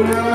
Una